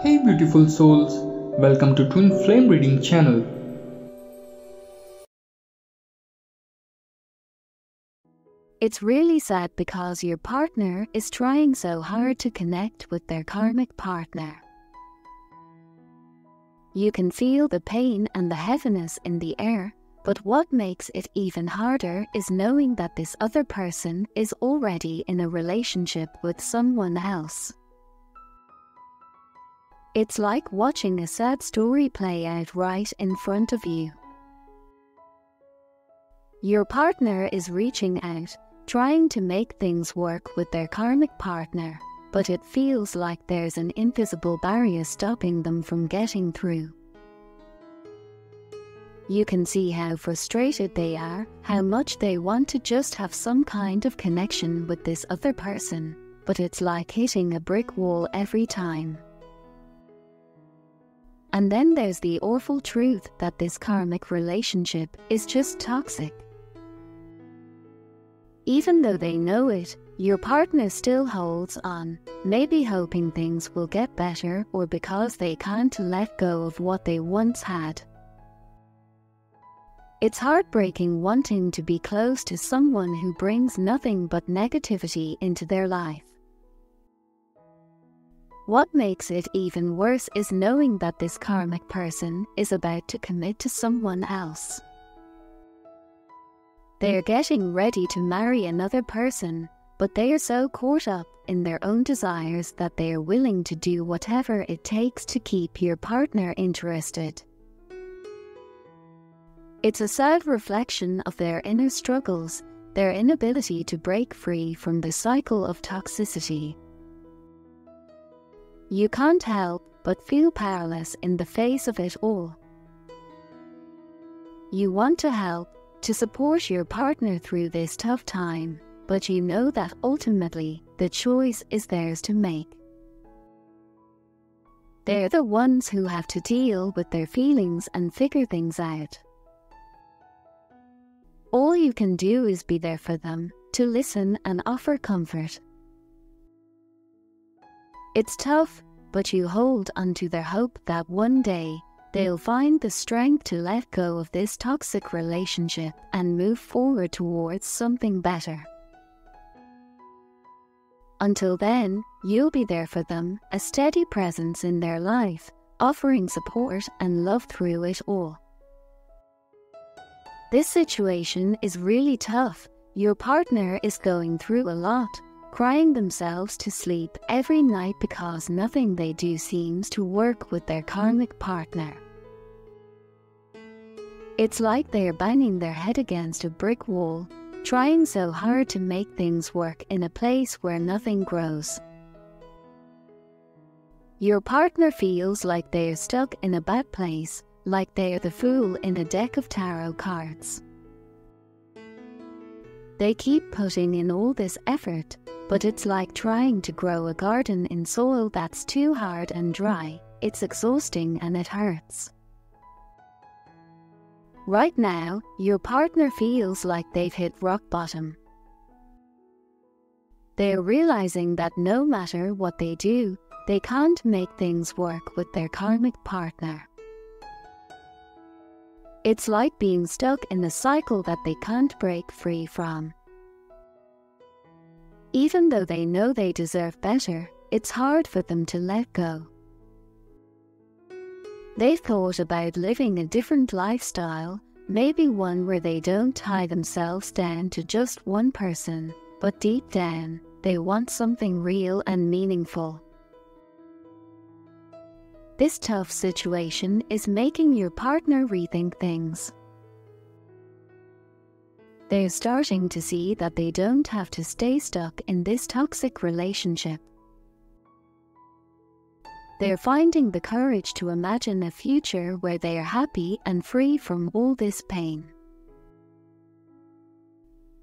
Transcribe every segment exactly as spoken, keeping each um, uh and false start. Hey beautiful souls, welcome to Twin Flame Reading channel. It's really sad because your partner is trying so hard to connect with their karmic partner. You can feel the pain and the heaviness in the air, but what makes it even harder is knowing that this other person is already in a relationship with someone else. It's like watching a sad story play out right in front of you. Your partner is reaching out, trying to make things work with their karmic partner, but it feels like there's an invisible barrier stopping them from getting through. You can see how frustrated they are, how much they want to just have some kind of connection with this other person, but it's like hitting a brick wall every time. And then there's the awful truth that this karmic relationship is just toxic. Even though they know it, your partner still holds on, maybe hoping things will get better or because they can't let go of what they once had. It's heartbreaking wanting to be close to someone who brings nothing but negativity into their life. What makes it even worse is knowing that this karmic person is about to commit to someone else. They're getting ready to marry another person, but they are so caught up in their own desires that they are willing to do whatever it takes to keep your partner interested. It's a sad reflection of their inner struggles, their inability to break free from the cycle of toxicity. You can't help but feel powerless in the face of it all. You want to help, to support your partner through this tough time, but you know that ultimately, the choice is theirs to make. They're the ones who have to deal with their feelings and figure things out. All you can do is be there for them, to listen and offer comfort. It's tough, but you hold onto their hope that one day, they'll find the strength to let go of this toxic relationship and move forward towards something better. Until then, you'll be there for them, a steady presence in their life, offering support and love through it all. This situation is really tough. Your partner is going through a lot, crying themselves to sleep every night because nothing they do seems to work with their karmic partner. It's like they are banging their head against a brick wall, trying so hard to make things work in a place where nothing grows. Your partner feels like they are stuck in a bad place, like they are the fool in a deck of tarot cards. They keep putting in all this effort, but it's like trying to grow a garden in soil that's too hard and dry. It's exhausting and it hurts. Right now, your partner feels like they've hit rock bottom. They're realizing that no matter what they do, they can't make things work with their karmic partner. It's like being stuck in a cycle that they can't break free from. Even though they know they deserve better, it's hard for them to let go. They've thought about living a different lifestyle, maybe one where they don't tie themselves down to just one person, but deep down, they want something real and meaningful. This tough situation is making your partner rethink things. They're starting to see that they don't have to stay stuck in this toxic relationship. They're finding the courage to imagine a future where they are happy and free from all this pain.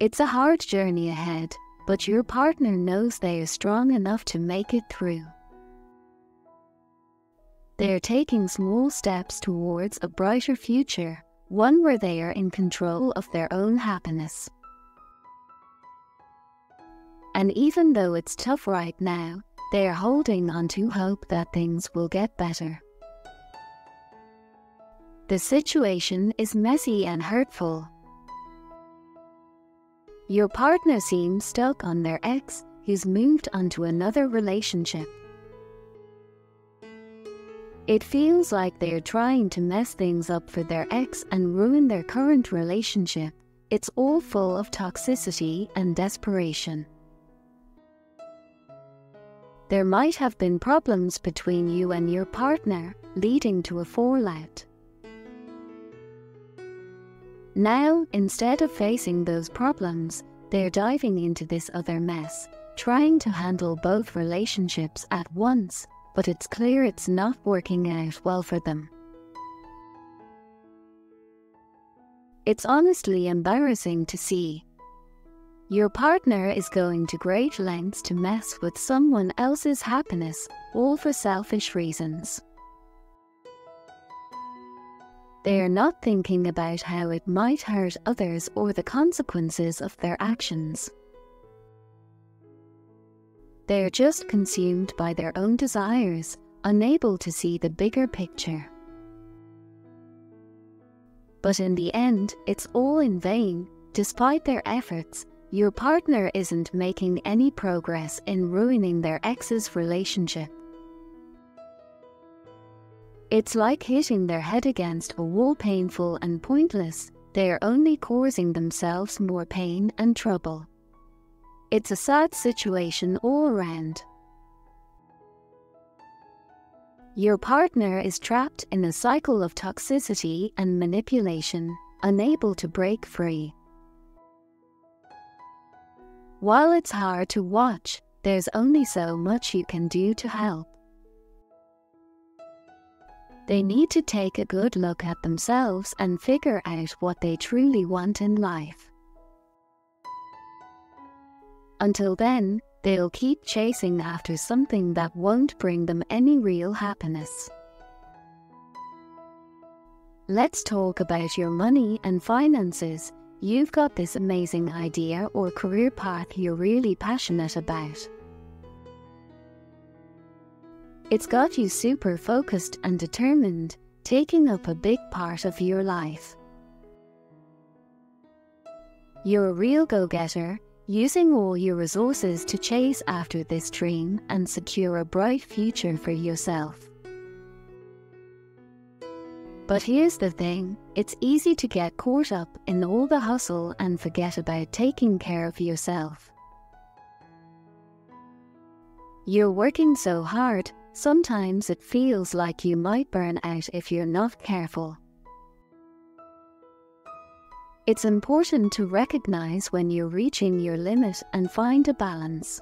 It's a hard journey ahead, but your partner knows they are strong enough to make it through. They're taking small steps towards a brighter future, one where they are in control of their own happiness. And even though it's tough right now, They are holding on to hope that things will get better. The situation is messy and hurtful. Your partner seems stuck on their ex, who's moved on to another relationship. It feels like they're trying to mess things up for their ex and ruin their current relationship. It's all full of toxicity and desperation. There might have been problems between you and your partner, leading to a fallout. Now, instead of facing those problems, they're diving into this other mess, trying to handle both relationships at once, but it's clear it's not working out well for them. It's honestly embarrassing to see. Your partner is going to great lengths to mess with someone else's happiness, all for selfish reasons. They are not thinking about how it might hurt others or the consequences of their actions. They are just consumed by their own desires, unable to see the bigger picture. But in the end, it's all in vain. Despite their efforts, your partner isn't making any progress in ruining their ex's relationship. It's like hitting their head against a wall. Painful and pointless, they are only causing themselves more pain and trouble. It's a sad situation all around. Your partner is trapped in a cycle of toxicity and manipulation, unable to break free. While it's hard to watch, there's only so much you can do to help. They need to take a good look at themselves and figure out what they truly want in life. Until then, they'll keep chasing after something that won't bring them any real happiness. Let's talk about your money and finances. You've got this amazing idea or career path you're really passionate about. It's got you super focused and determined, taking up a big part of your life. You're a real go-getter, using all your resources to chase after this dream and secure a bright future for yourself. But here's the thing, it's easy to get caught up in all the hustle and forget about taking care of yourself. You're working so hard, sometimes it feels like you might burn out if you're not careful. It's important to recognize when you're reaching your limit and find a balance.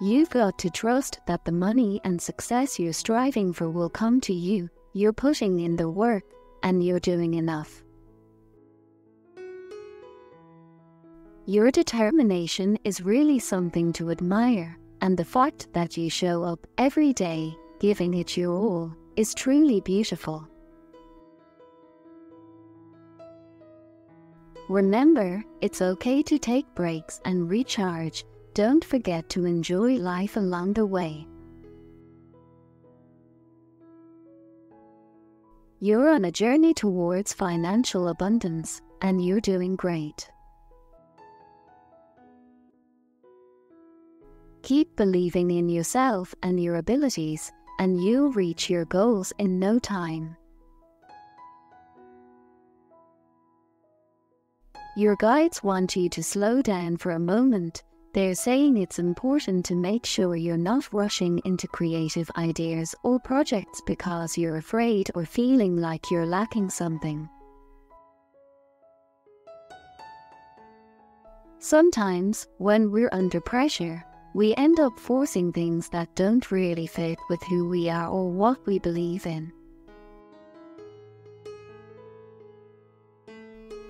You've got to trust that the money and success you're striving for will come to you. You're putting in the work, and you're doing enough. Your determination is really something to admire, and the fact that you show up every day, giving it your all, is truly beautiful. Remember, it's okay to take breaks and recharge. Don't forget to enjoy life along the way. You're on a journey towards financial abundance, and you're doing great. Keep believing in yourself and your abilities, and you'll reach your goals in no time. Your guides want you to slow down for a moment. They're saying it's important to make sure you're not rushing into creative ideas or projects because you're afraid or feeling like you're lacking something. Sometimes, when we're under pressure, we end up forcing things that don't really fit with who we are or what we believe in.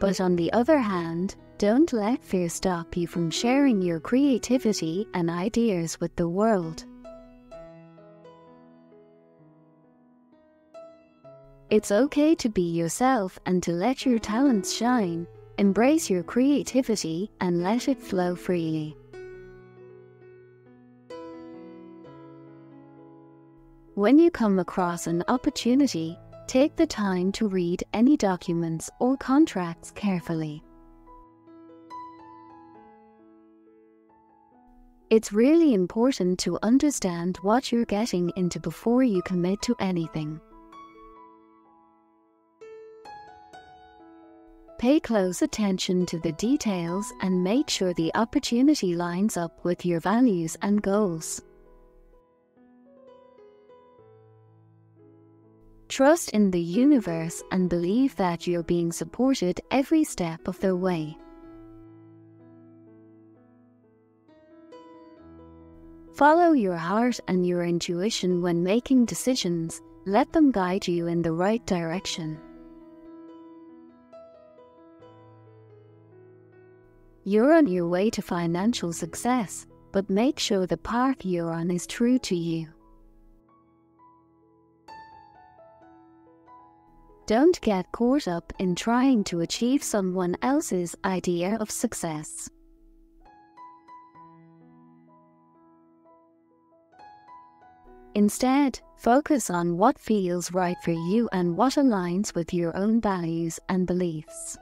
But on the other hand, don't let fear stop you from sharing your creativity and ideas with the world. It's okay to be yourself and to let your talents shine. Embrace your creativity and let it flow freely. When you come across an opportunity, take the time to read any documents or contracts carefully. It's really important to understand what you're getting into before you commit to anything. Pay close attention to the details and make sure the opportunity lines up with your values and goals. Trust in the universe and believe that you're being supported every step of the way. Follow your heart and your intuition when making decisions. Let them guide you in the right direction. You're on your way to financial success, but make sure the path you're on is true to you. Don't get caught up in trying to achieve someone else's idea of success. Instead, focus on what feels right for you and what aligns with your own values and beliefs.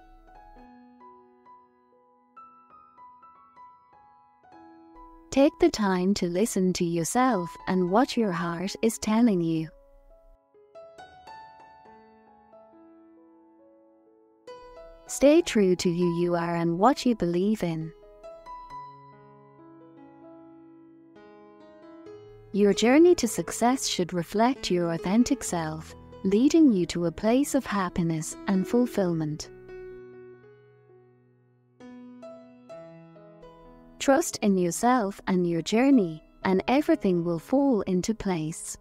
Take the time to listen to yourself and what your heart is telling you. Stay true to who you are and what you believe in. Your journey to success should reflect your authentic self, leading you to a place of happiness and fulfillment. Trust in yourself and your journey, and everything will fall into place.